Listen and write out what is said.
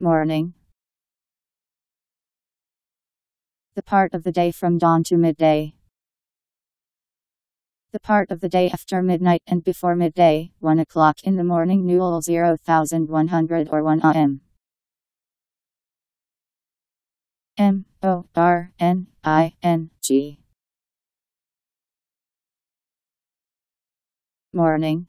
Morning. The part of the day from dawn to midday. The part of the day after midnight and before midday, 1 o'clock in the morning, Newell 0100 or 1 a.m. M-O-R-N-I-N-G. Morning.